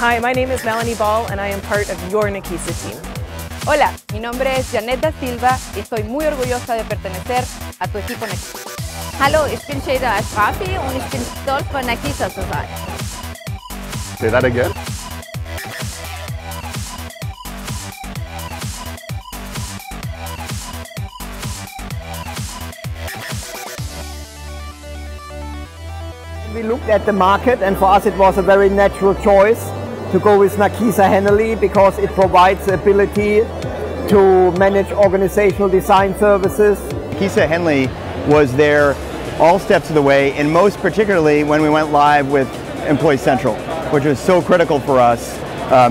Hi, my name is Melanie Ball and I am part of your Nakisa team. Hola, mi nombre es Janet da Silva y estoy muy orgullosa de pertenecer a tu equipo Nakisa. Hallo, ich bin Sheda Astrafi und ich bin stolz von Nakisa zu sein. Say that again. We looked at the market and for us it was a very natural choice to go with Nakisa Henley because it provides the ability to manage organizational design services. Nakisa Henley was there all steps of the way, and most particularly when we went live with Employee Central, which was so critical for us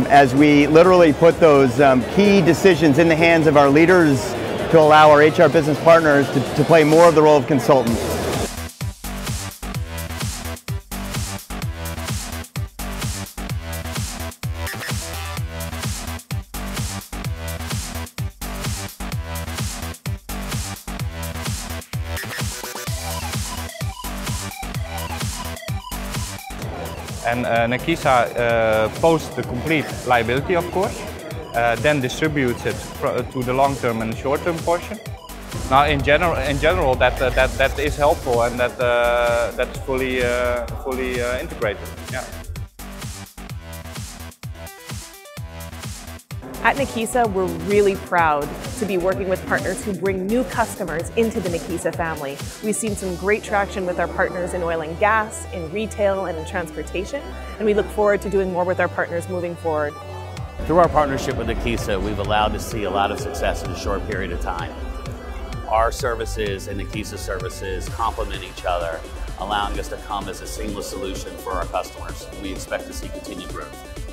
as we literally put those key decisions in the hands of our leaders to allow our HR business partners to play more of the role of consultants. And Nakisa posts the complete liability, of course, then distributes it to the long-term and short-term portion. Now, in general, that is helpful and that's fully integrated. Yeah. At Nakisa, we're really proud to be working with partners who bring new customers into the Nakisa family. We've seen some great traction with our partners in oil and gas, in retail, and in transportation, and we look forward to doing more with our partners moving forward. Through our partnership with Nakisa, we've allowed to see a lot of success in a short period of time. Our services and Nakisa services complement each other, allowing us to come as a seamless solution for our customers. We expect to see continued growth.